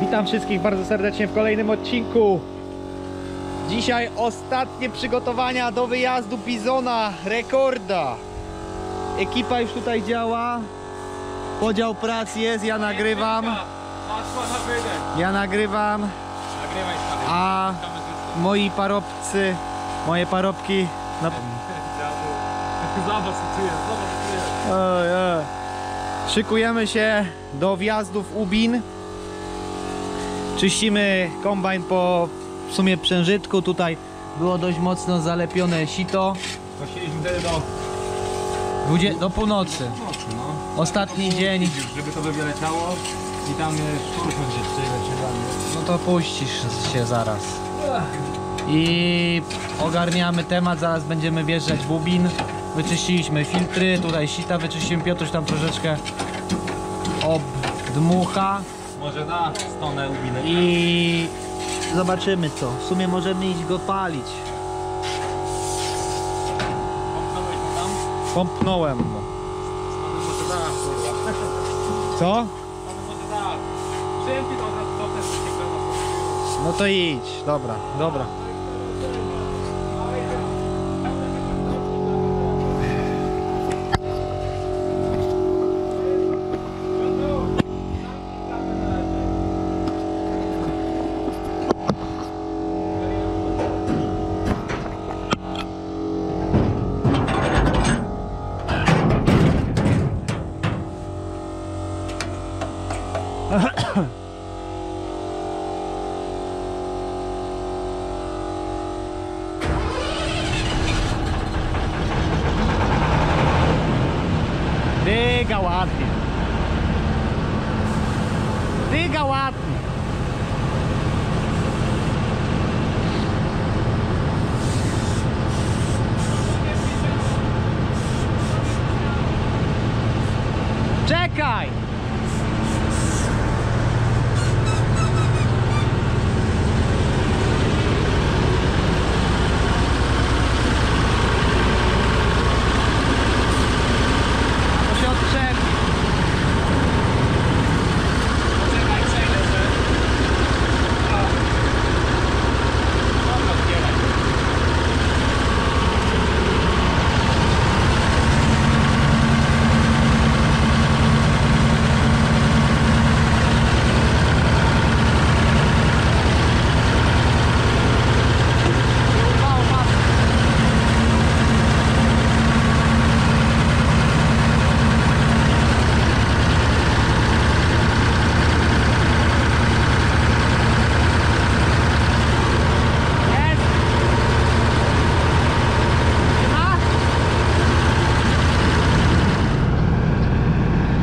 Witam wszystkich bardzo serdecznie w kolejnym odcinku. Dzisiaj ostatnie przygotowania do wyjazdu Bizona Rekorda. Ekipa już tutaj działa. Podział prac jest, ja nagrywam. A moje parobki szykujemy się do wjazdu w Łubin. Czyścimy kombajn po w sumie przężytku. Tutaj było dość mocno zalepione sito. Właściliśmy wtedy do północy. No. Ostatni dzień. Żeby to wyleciało i tam szturchnąć jeszcze. No to puścisz się zaraz. I ogarniamy temat, zaraz będziemy wjeżdżać w Łubin. Wyczyściliśmy filtry, tutaj sita wyczyściłem, Piotruś tam troszeczkę obdmucha. Może na stronę Łubinę. I zobaczymy co. W sumie możemy iść go palić. Pompnąłeś go tam? Pompnąłem go. Co? No to idź. Dobra, dobra. Dyga ładnie. Dyga ładnie. Czekaj.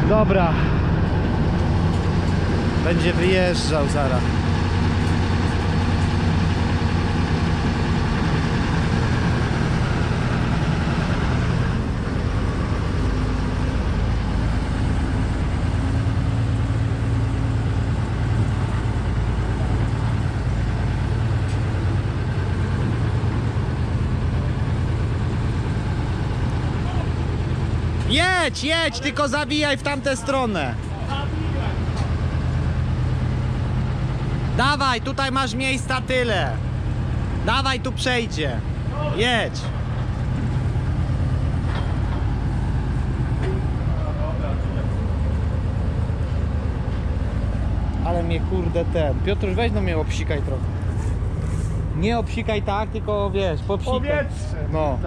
Dobra, będzie wyjeżdżał zaraz. Jedź, jedź, tylko zawijaj w tamtą stronę. Dawaj, tutaj masz miejsca tyle. Dawaj, tu przejdzie. Jedź. Ale mnie kurde ten. Piotruś, weź no mnie obsikaj trochę. Nie obsikaj tak, tylko wiesz, popsikaj. Powietrze. No.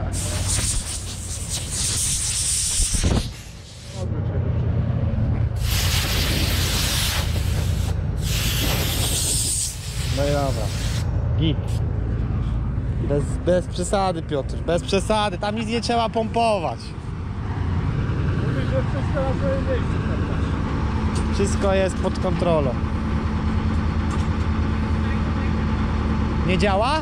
No i dobra, git. Bez przesady, Piotr, bez przesady, tam nic nie trzeba pompować. Mówisz, że wszystko na swoje miejsce. Wszystko jest pod kontrolą. Nie działa?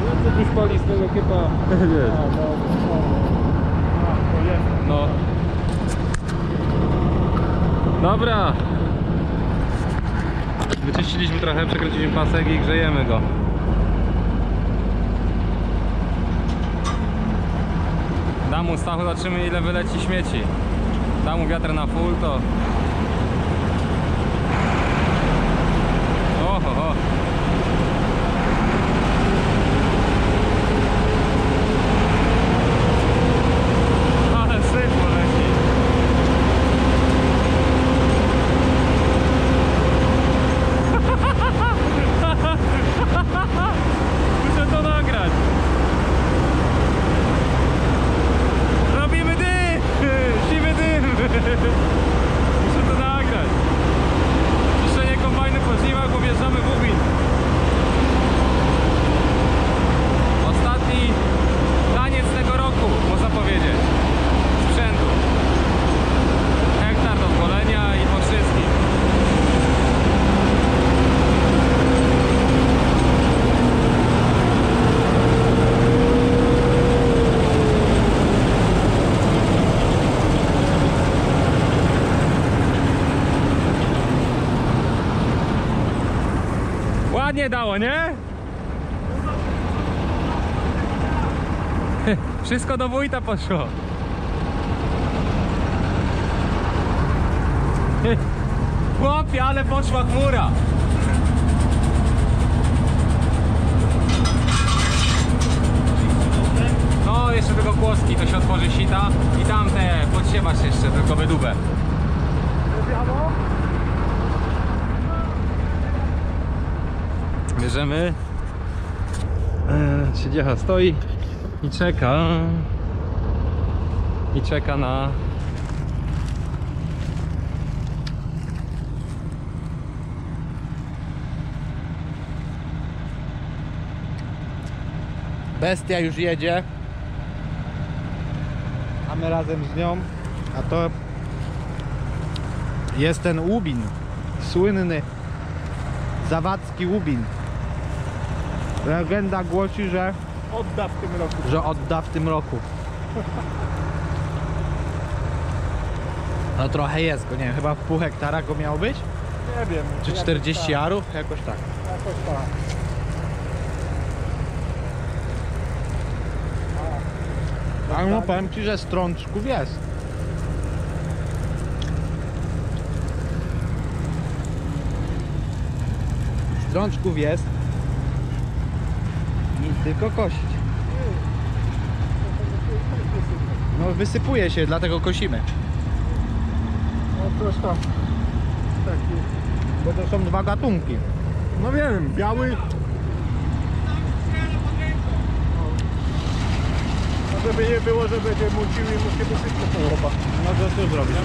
No co już pali z tego chyba? No. Dobra. Wyczyściliśmy trochę, przekręciliśmy pasek i grzejemy go. Tam u stachu zobaczymy, ile wyleci śmieci. Tam u wiatr na full to... Ohoho. Nie dało, nie? Wszystko do wójta poszło. Chłopie, ale poszła chmura. No, jeszcze tylko kłoski, to się otworzy sita i tamte podsiewasz jeszcze, tylko wydubę. Bierzemy. Siedziecha stoi i czeka. I czeka na... Bestia już jedzie. A my razem z nią. A to jest ten łubin. Słynny. Zawadzki łubin. Legenda głosi, że odda w tym roku. No trochę jest go, nie wiem, chyba w pół hektara go miało być? Nie wiem. Czy 40 jarów? Jakoś tak. Ale no powiem ci, że strączków jest. Strączków jest. Tylko kosić. No wysypuje się, dlatego kosimy. No coś tam. Bo to są dwa gatunki. No wiem, biały. No żeby nie było, że będzie mucił i musi wysypać po chłopak. No to co zrobić?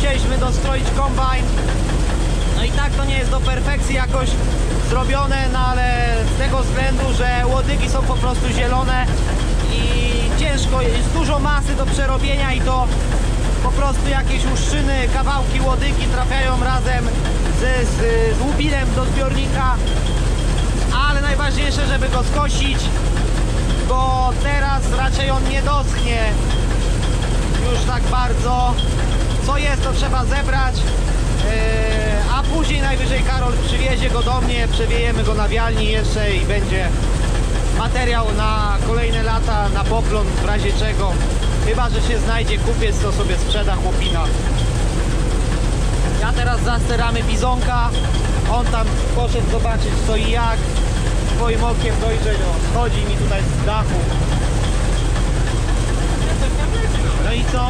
Chcieliśmy dostroić kombajn, no i tak to nie jest do perfekcji jakoś zrobione, no ale z tego względu, że łodygi są po prostu zielone i ciężko, jest dużo masy do przerobienia i to po prostu jakieś łuszczyny, kawałki łodygi trafiają razem z łubinem do zbiornika, ale najważniejsze, żeby go skosić, bo teraz raczej on nie doschnie. Już tak bardzo. Co jest, to trzeba zebrać, a później najwyżej Karol przywiezie go do mnie, przewiejemy go na wialni jeszcze i będzie materiał na kolejne lata, na poplon, w razie czego. Chyba że się znajdzie kupiec, to sobie sprzeda chłopina. Ja teraz zasteramy bizonka. On tam poszedł zobaczyć co i jak. Swoim okiem dojrzeć, no, schodzi mi tutaj z dachu. No i co?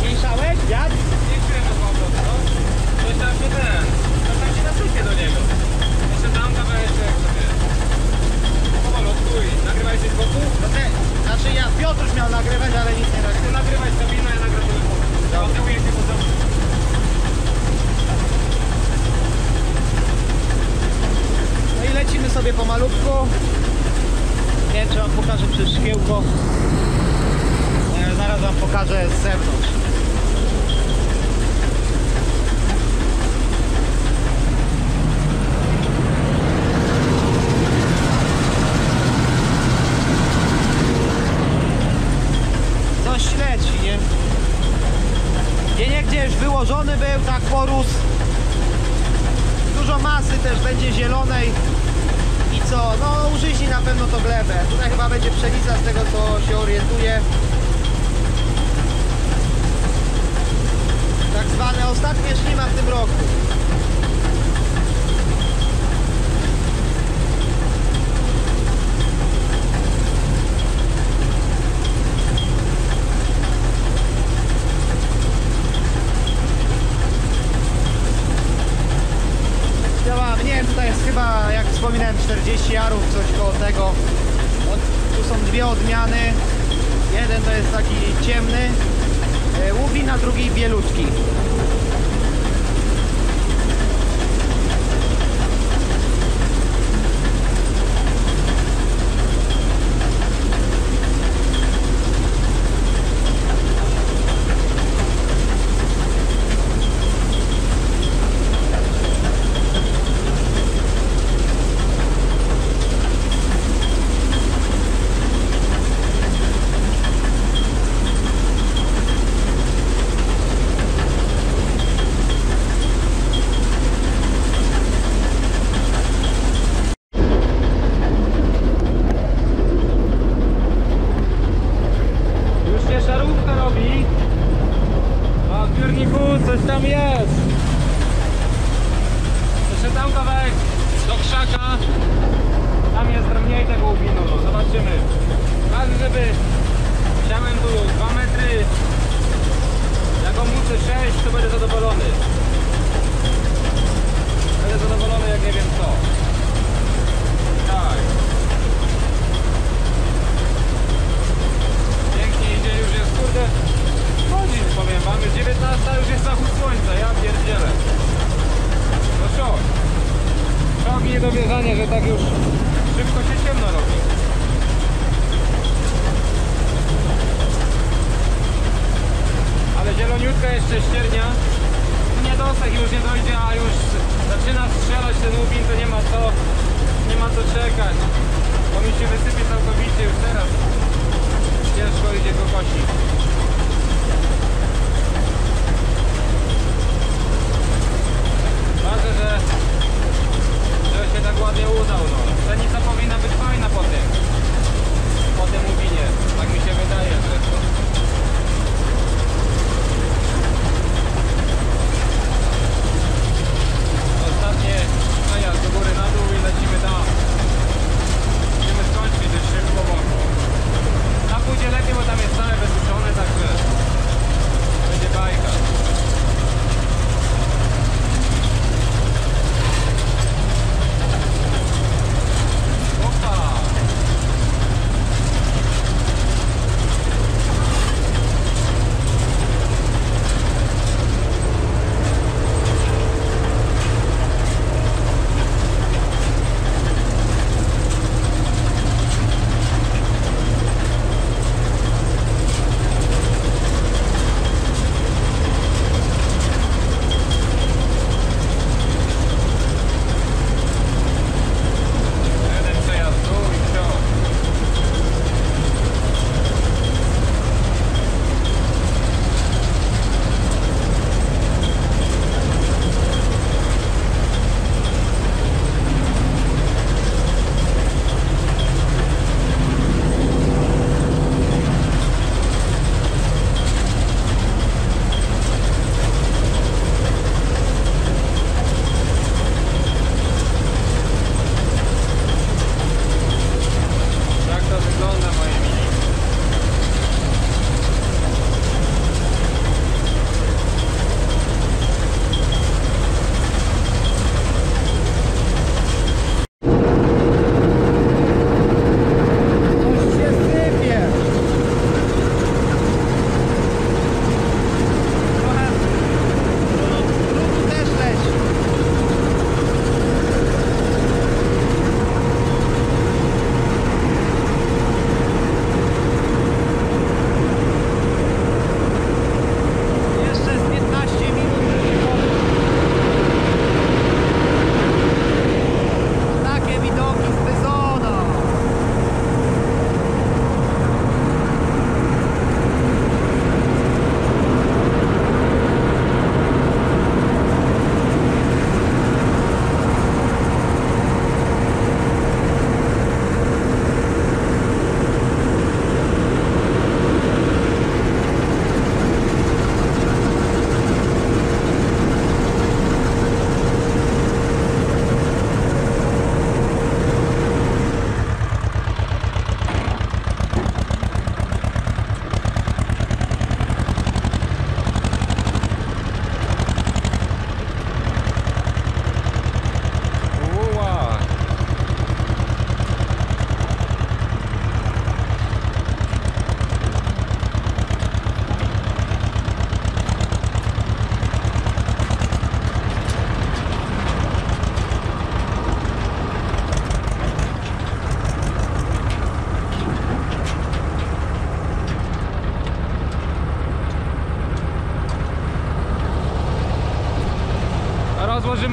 Słyszałeś, dziad? Coś tam się ten, coś tam się nasypie do niego. Jeszcze tam kawałeczek sobie. Powolutku i nagrywaj się z boku. No te, znaczy ja, Piotruś miał nagrywać, ale nic nie nagrywać. Chcę nagrywać kabinę, ja nagrywam z boku. Dobrze. No i lecimy sobie pomalutku. Nie wiem, czy wam pokażę przez szkiełko. Zaraz wam pokażę z zewnątrz. Coś leci, nie? Gdzieniegdzie już wyłożony był, tak porósł. Dużo masy też będzie zielonej. I co? No użyźni na pewno to glebę. Tutaj chyba będzie pszenica, z tego co się orientuję. Tak zwane ostatnie ślima w tym roku. Działam, nie wiem, tutaj jest chyba, jak wspominałem, 40 jarów, coś koło tego. Tu są dwie odmiany. Jeden to jest taki ciemny łubin, a drugi bielutki.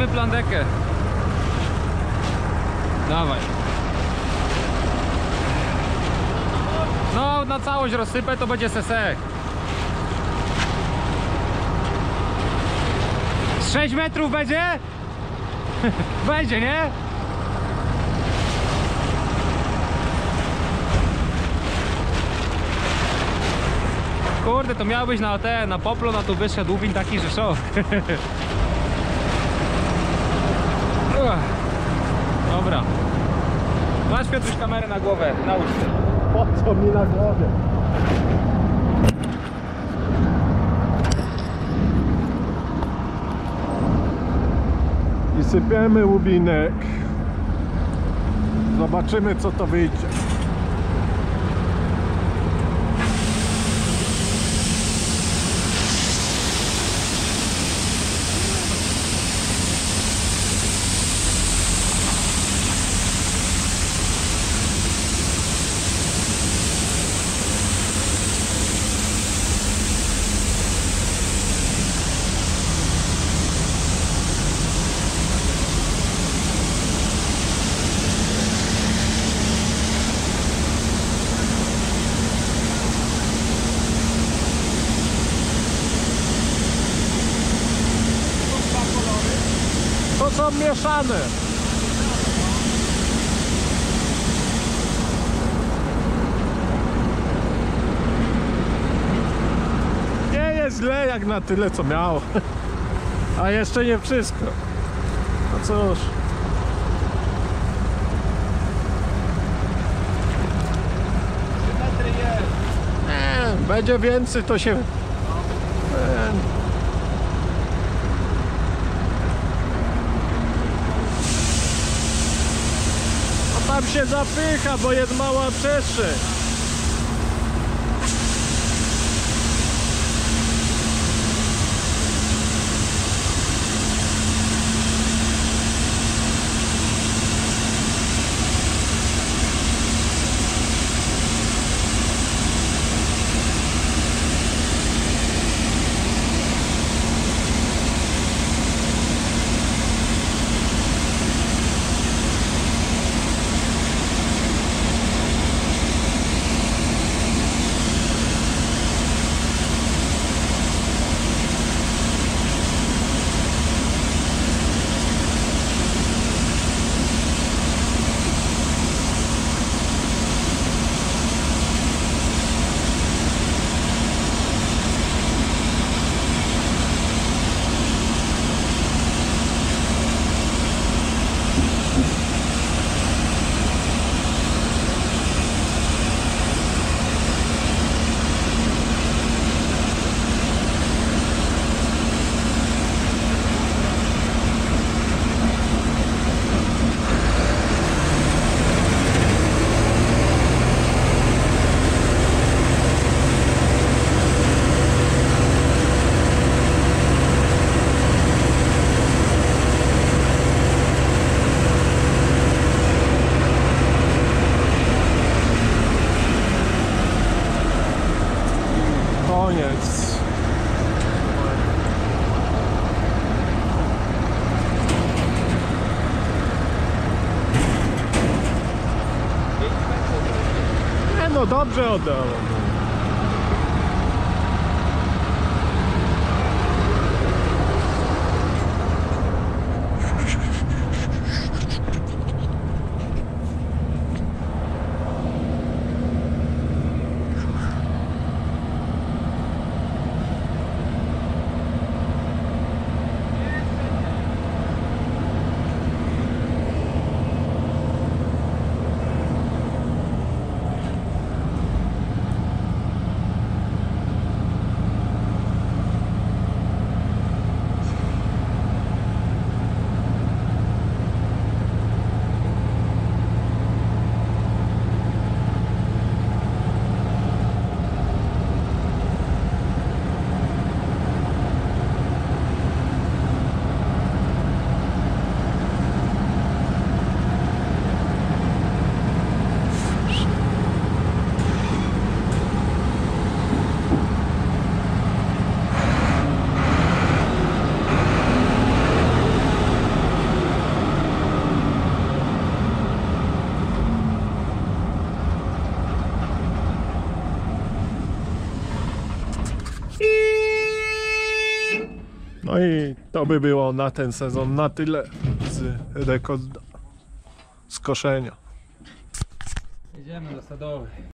mamy plandekę. Dawaj. No, na całość rozsypę, to będzie sesek. Z 6 metrów będzie? Będzie, nie? Kurde, to miał być na poplo, na tu wyszedł łubin taki rzeszowy. Dobra. Masz, Piotruś, kamerę na głowę, nałóż się. Po co mi na głowę? I sypiemy łubinek. Zobaczymy, co to wyjdzie. Są mieszane. Nie jest źle jak na tyle, co miało. A jeszcze nie wszystko. No cóż. Będzie więcej, to się... Tam się zapycha, bo jest mała przestrzeń. No dobrze oddałem. No i to by było na ten sezon na tyle z rekorda z koszenia. Jedziemy do sadowej.